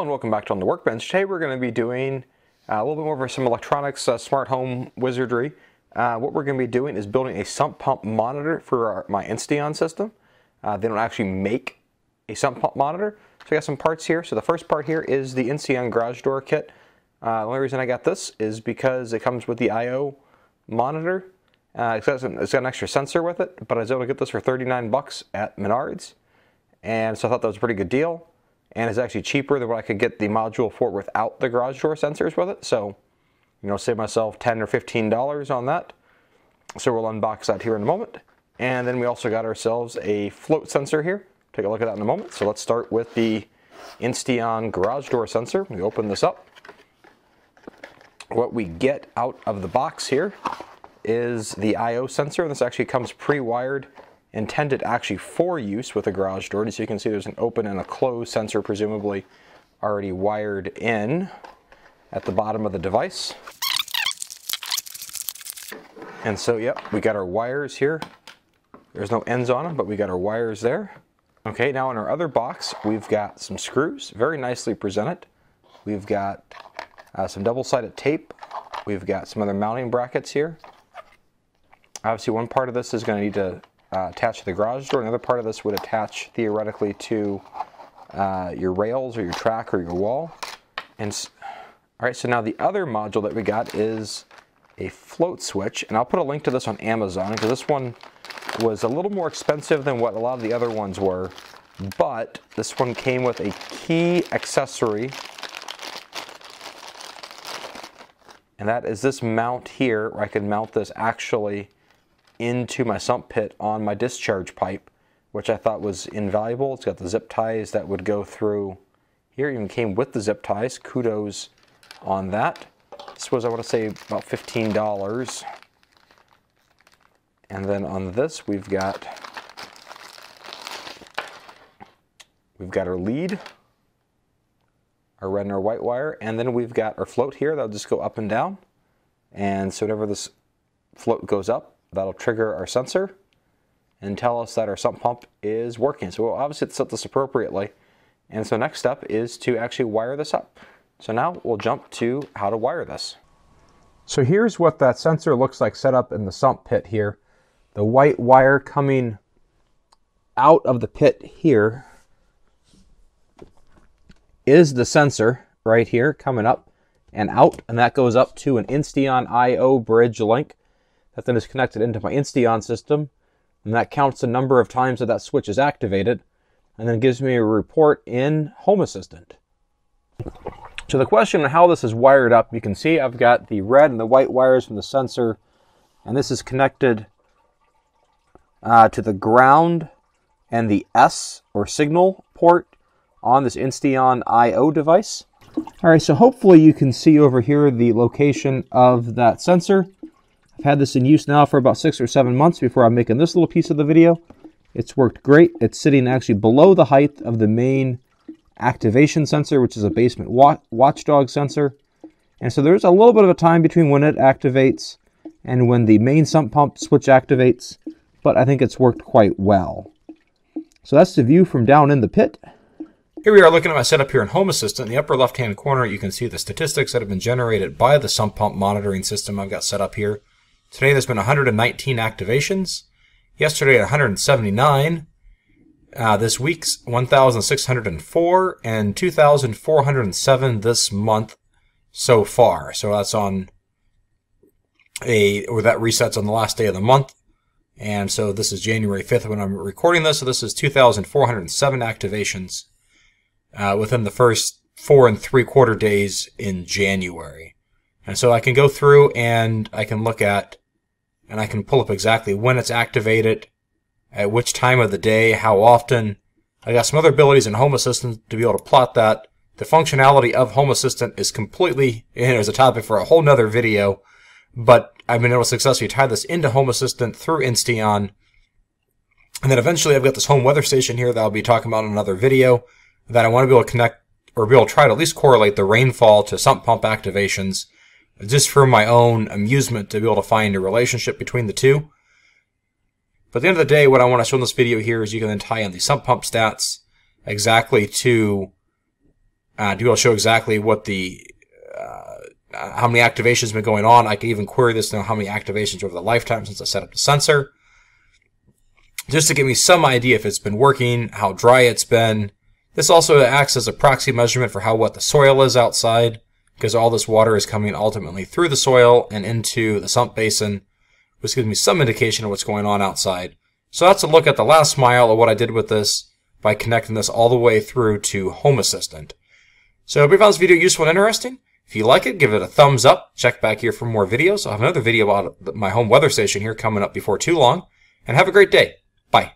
Hello and welcome back to On the Workbench. Today we're going to be doing a little bit more of some electronics, smart home wizardry. What we're going to be doing is building a sump pump monitor for my Insteon system. They don't actually make a sump pump monitor. So I got some parts here. So the first part here is the Insteon garage door kit. The only reason I got this is because it comes with the I.O. monitor. It's got an extra sensor with it, but I was able to get this for 39 bucks at Menards. And so I thought that was a pretty good deal. And it's actually cheaper than what I could get the module for without the garage door sensors with it. So, you know, save myself $10 or $15 on that. So we'll unbox that here in a moment. And then we also got ourselves a float sensor here. Take a look at that in a moment. So let's start with the Insteon garage door sensor. We open this up. What we get out of the box here is the I.O. sensor. And this actually comes pre-wired, intended actually for use with a garage door. So you can see there's an open and a close sensor, presumably already wired in at the bottom of the device. And so, yep, we got our wires here. There's no ends on them, but we got our wires there. Okay, now in our other box, we've got some screws, very nicely presented. We've got some double-sided tape. We've got some other mounting brackets here. Obviously, one part of this is going to need to attach to the garage door. Another part of this would attach theoretically to your rails or your track or your wall. And all right, so now the other module that we got is a float switch, and I'll put a link to this on Amazon because this one was a little more expensive than what a lot of the other ones were, but this one came with a key accessory, and that is this mount here where I can mount this actually into my sump pit on my discharge pipe, which I thought was invaluable. It's got the zip ties that would go through here. It even came with the zip ties. Kudos on that. This was, I want to say, about $15. And then on this, we've got our lead, our red and our white wire, and then we've got our float here. That'll just go up and down. And so whenever this float goes up, that'll trigger our sensor and tell us that our sump pump is working. So we'll obviously set this appropriately. And so next step is to actually wire this up. So now we'll jump to how to wire this. So here's what that sensor looks like set up in the sump pit here. The white wire coming out of the pit here is the sensor right here coming up and out. And that goes up to an Insteon I.O. bridge link. That then is connected into my Insteon system, and that counts the number of times that that switch is activated, and then gives me a report in Home Assistant. So the question on how this is wired up, you can see I've got the red and the white wires from the sensor, and this is connected to the ground and the S or signal port on this Insteon I.O. device. All right, so hopefully you can see over here the location of that sensor. I've had this in use now for about 6 or 7 months before I'm making this little piece of the video. It's worked great. It's sitting actually below the height of the main activation sensor, which is a basement watchdog sensor. And so there's a little bit of a time between when it activates and when the main sump pump switch activates, but I think it's worked quite well. So that's the view from down in the pit. Here we are looking at my setup here in Home Assistant. In the upper left-hand corner, you can see the statistics that have been generated by the sump pump monitoring system I've got set up here. Today there's been 119 activations. Yesterday 179. This week's 1,604 and 2,407 this month so far. So that's on or that resets on the last day of the month. And so this is January 5th when I'm recording this. So this is 2,407 activations within the first 4 3/4 days in January. And so I can go through and I can look at and I can pull up exactly when it's activated, at which time of the day, how often. I got some other abilities in Home Assistant to be able to plot that. The functionality of Home Assistant is completely, and there's a topic for a whole nother video, but I've been able to successfully tie this into Home Assistant through Insteon. And then eventually I've got this home weather station here that I'll be talking about in another video that I want to be able to connect or be able to try to at least correlate the rainfall to sump pump activations, just for my own amusement to be able to find a relationship between the two. But at the end of the day, what I want to show in this video here is you can then tie in the sump pump stats exactly to to be able to show exactly what the how many activations have been going on. I can even query this to know how many activations over the lifetime since I set up the sensor, just to give me some idea if it's been working, how dry it's been. This also acts as a proxy measurement for how wet the soil is outside, because all this water is coming ultimately through the soil and into the sump basin, which gives me some indication of what's going on outside. So that's a look at the last mile of what I did with this by connecting this all the way through to Home Assistant. So I hope you found this video useful and interesting. If you like it, give it a thumbs up. Check back here for more videos. I'll have another video about my home weather station here coming up before too long. And have a great day. Bye.